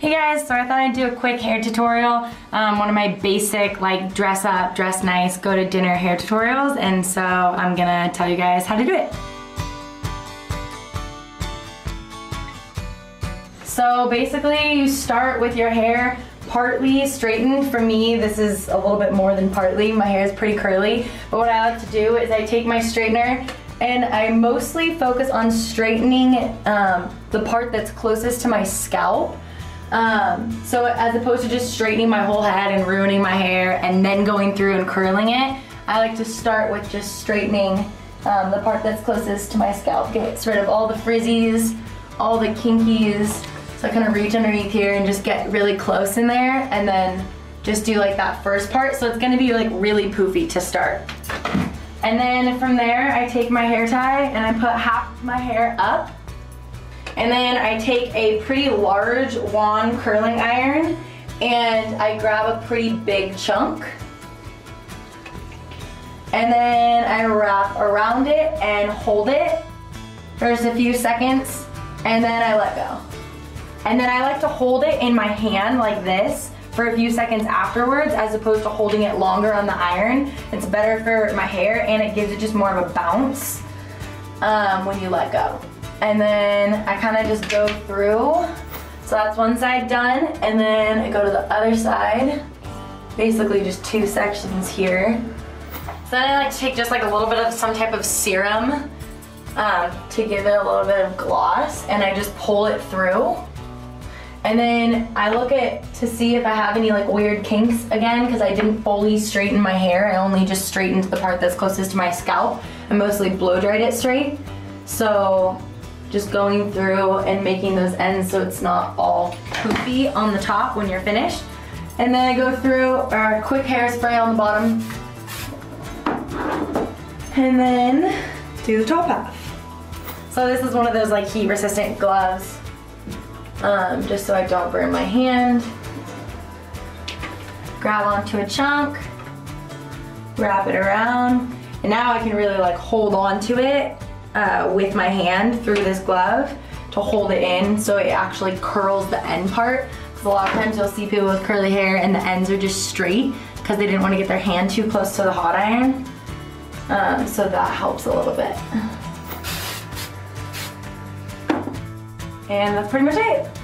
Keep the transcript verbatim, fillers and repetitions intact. Hey guys, so I thought I'd do a quick hair tutorial, um, one of my basic like dress up, dress nice, go to dinner hair tutorials, and so I'm gonna tell you guys how to do it. So basically you start with your hair partly straightened. For me, this is a little bit more than partly. My hair is pretty curly, but what I like to do is I take my straightener and I mostly focus on straightening um, the part that's closest to my scalp. Um, so as opposed to just straightening my whole head and ruining my hair and then going through and curling it, I like to start with just straightening um, the part that's closest to my scalp. Gets rid of all the frizzies, all the kinkies. So I kind of reach underneath here and just get really close in there and then just do like that first part. So it's gonna be like really poofy to start. And then from there, I take my hair tie and I put half my hair up. And then I take a pretty large wand curling iron and I grab a pretty big chunk. And then I wrap around it and hold it for just a few seconds and then I let go. And then I like to hold it in my hand like this for a few seconds afterwards as opposed to holding it longer on the iron. It's better for my hair and it gives it just more of a bounce um, when you let go. And then I kind of just go through. So that's one side done, and then I go to the other side. Basically just two sections here. So then I like to take just like a little bit of some type of serum um, to give it a little bit of gloss, and I just pull it through. And then I look at to see if I have any like weird kinks again, because I didn't fully straighten my hair. I only just straightened the part that's closest to my scalp. I mostly blow dried it straight. So just going through and making those ends so it's not all poofy on the top when you're finished. And then I go through our quick hairspray on the bottom. And then do the top half. So this is one of those like heat resistant gloves, um, just so I don't burn my hand. Grab onto a chunk, wrap it around, and now I can really like hold on to it Uh, with my hand through this glove to hold it in so it actually curls the end part. Because a lot of times you'll see people with curly hair and the ends are just straight because they didn't want to get their hand too close to the hot iron. Um, so that helps a little bit. And that's pretty much it.